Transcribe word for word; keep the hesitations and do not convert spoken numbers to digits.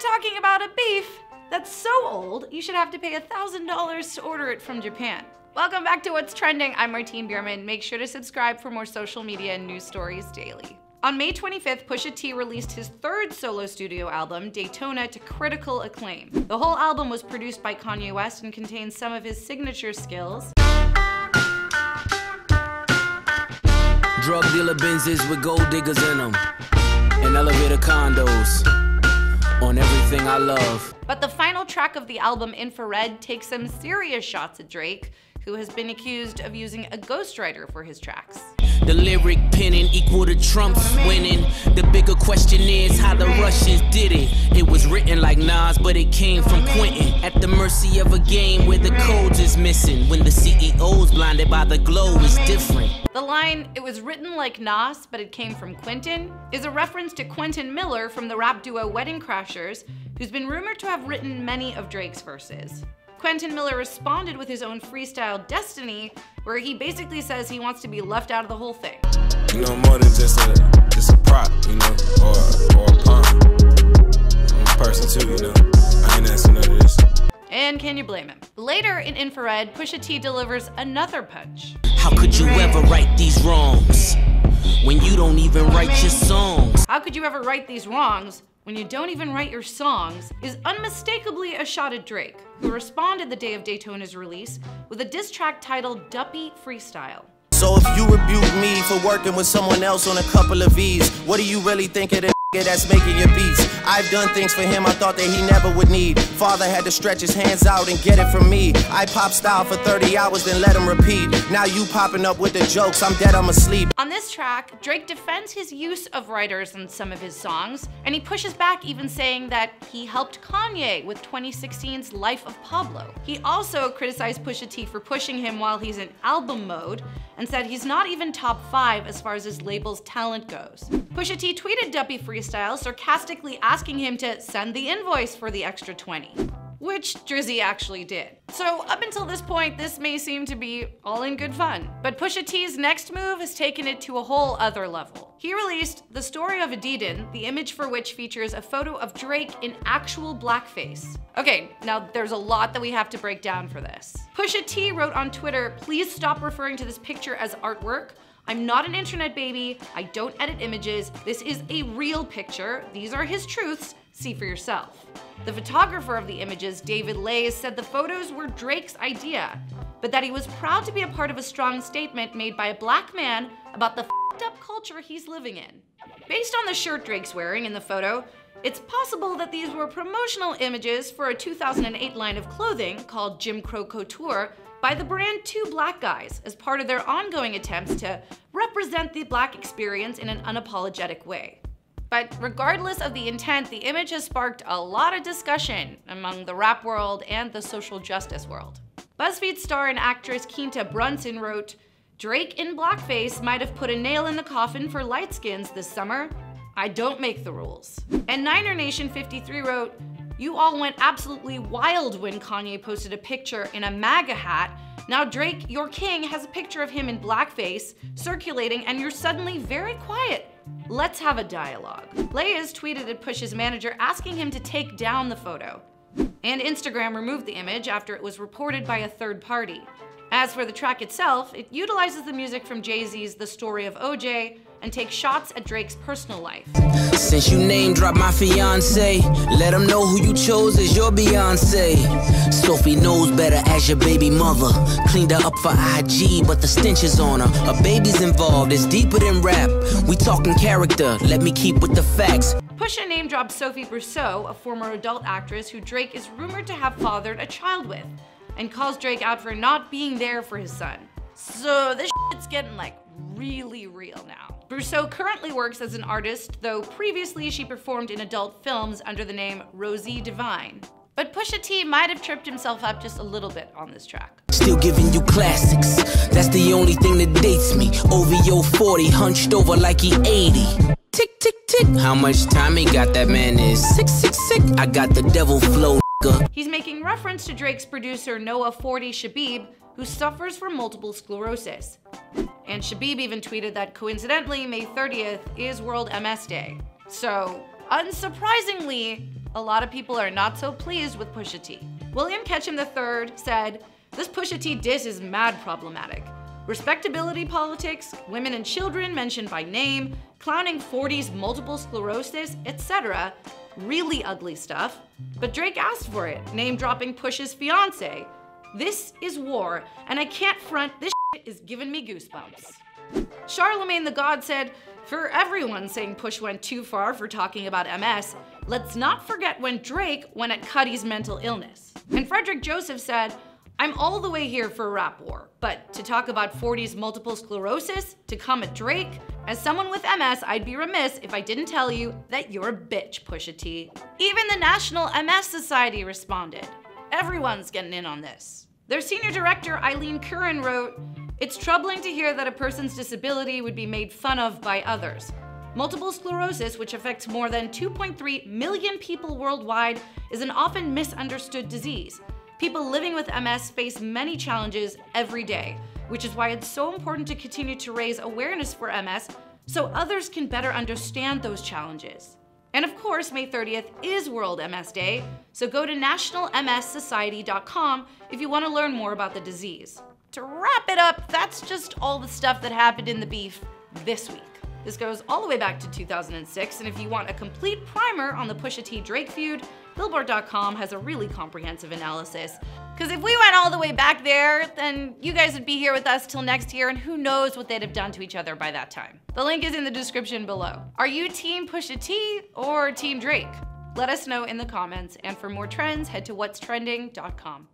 talking about a beef that's so old, you should have to pay one thousand dollars to order it from Japan. Welcome back to What's Trending. I'm Martine Bierman. Make sure to subscribe for more social media and news stories daily. On May twenty-fifth, Pusha T released his third solo studio album, Daytona, to critical acclaim. The whole album was produced by Kanye West and contains some of his signature skills. Drug dealer Benzes with gold diggers in them, and elevator condos on everything I love. But the final track of the album, Infrared, takes some serious shots at Drake, who has been accused of using a ghostwriter for his tracks. The lyric penning equal to Trump's winning. The bigger question is how the Russians did it. It was written like Nas, but it came from Quentin. At the mercy of a game where the codes is missing. When the C E O's blinded by the glow is different. The line, it was written like Nas, but it came from Quentin, is a reference to Quentin Miller from the rap duo Wedding Crashers, who's been rumored to have written many of Drake's verses. Quentin Miller responded with his own freestyle, Destiny, where he basically says he wants to be left out of the whole thing. You know, more than just a, just a prop, you know, or, or a pun. I'm a person too, you know, I ain't asking none of this. And can you blame him? Later in Infrared, Pusha T delivers another punch. How could you ever right these wrongs when you don't even write your songs? How could you ever right these wrongs when you don't even write your songs is unmistakably a shot at Drake, who responded the day of Daytona's release with a diss track titled Duppy Freestyle. So if you rebuke me for working with someone else on a couple of V's, what do you really think of the that's making your beats? I've done things for him I thought that he never would need. Father had to stretch his hands out and get it from me. I pop style for thirty hours, then let him repeat. Now you popping up with the jokes, I'm dead, I'm asleep. On this track, Drake defends his use of writers in some of his songs, and he pushes back, even saying that he helped Kanye with twenty sixteen's Life of Pablo. He also criticized Pusha T for pushing him while he's in album mode, and said he's not even top five as far as his label's talent goes. Pusha T tweeted Duppy Freestyle, sarcastically asking him to send the invoice for the extra twenty, which Drizzy actually did. So up until this point, this may seem to be all in good fun, but Pusha T's next move has taken it to a whole other level. He released The Story of Adidon, the image for which features a photo of Drake in actual blackface. Okay, now there's a lot that we have to break down for this. Pusha T wrote on Twitter, "Please stop referring to this picture as artwork. I'm not an internet baby, I don't edit images, this is a real picture, these are his truths, see for yourself." The photographer of the images, David LaRoy, said the photos were Drake's idea, but that he was proud to be a part of a strong statement made by a black man about the f***ed up culture he's living in. Based on the shirt Drake's wearing in the photo, it's possible that these were promotional images for a two thousand eight line of clothing called Jim Crow Couture by the brand Two Black Guys as part of their ongoing attempts to represent the black experience in an unapologetic way. But regardless of the intent, the image has sparked a lot of discussion among the rap world and the social justice world. BuzzFeed star and actress Quinta Brunson wrote, "Drake in blackface might have put a nail in the coffin for lightskins this summer. I don't make the rules." And Niner Nation fifty-three wrote, "You all went absolutely wild when Kanye posted a picture in a MAGA hat. Now Drake, your king, has a picture of him in blackface circulating and you're suddenly very quiet. Let's have a dialogue." Layers tweeted at Pusha's manager asking him to take down the photo. And Instagram removed the image after it was reported by a third party. As for the track itself, it utilizes the music from Jay-Z's The Story of O J, and take shots at Drake's personal life. Since you name drop my fiance, let them know who you chose as your Beyonce. Sophie knows better as your baby mother. Cleaned her up for I G, but the stench is on her. Her baby's involved, it's deeper than rap. We talking character, let me keep with the facts. Pusha name dropped Sophie Brousseau, a former adult actress who Drake is rumored to have fathered a child with, and calls Drake out for not being there for his son. So this shit's getting like really real now. Brousseau currently works as an artist, though previously she performed in adult films under the name Rosie Divine. But Pusha T might have tripped himself up just a little bit on this track. Still giving you classics. That's the only thing that dates me. O V O forty, hunched over like he eighty. Tick, tick, tick. How much time he got, that man is sick, sick, sick. I got the devil flow. He's making reference to Drake's producer Noah forty Shabib, who suffers from multiple sclerosis. And Shabib even tweeted that coincidentally May thirtieth is World M S Day. So unsurprisingly, A lot of people are not so pleased with Pusha T. William Ketchum the third said, "This Pusha T diss is mad problematic. Respectability politics, women and children mentioned by name, clowning forties, multiple sclerosis, et cetera. Really ugly stuff. But Drake asked for it, name-dropping Pusha's fiance. This is war, and I can't front, this shit is giving me goosebumps." Charlemagne the God said, "For everyone saying Push went too far for talking about M S, let's not forget when Drake went at Cuddy's mental illness." And Frederick Joseph said, "I'm all the way here for a rap war, but to talk about forties multiple sclerosis, to come at Drake, as someone with M S, I'd be remiss if I didn't tell you that you're a bitch, Pusha T." Even the National M S Society responded. Everyone's getting in on this. Their senior director, Eileen Curran, wrote, "It's troubling to hear that a person's disability would be made fun of by others. Multiple sclerosis, which affects more than two point three million people worldwide, is an often misunderstood disease. People living with M S face many challenges every day, which is why it's so important to continue to raise awareness for M S so others can better understand those challenges." And of course, May thirtieth is World M S Day, so go to national M S society dot com if you want to learn more about the disease. To wrap it up, that's just all the stuff that happened in the beef this week. This goes all the way back to two thousand six, and if you want a complete primer on the Pusha T Drake feud, billboard dot com has a really comprehensive analysis. Because if we went all the way back there, then you guys would be here with us till next year, and who knows what they'd have done to each other by that time. The link is in the description below. Are you team Pusha T or team Drake? Let us know in the comments, and for more trends, head to what's trending dot com.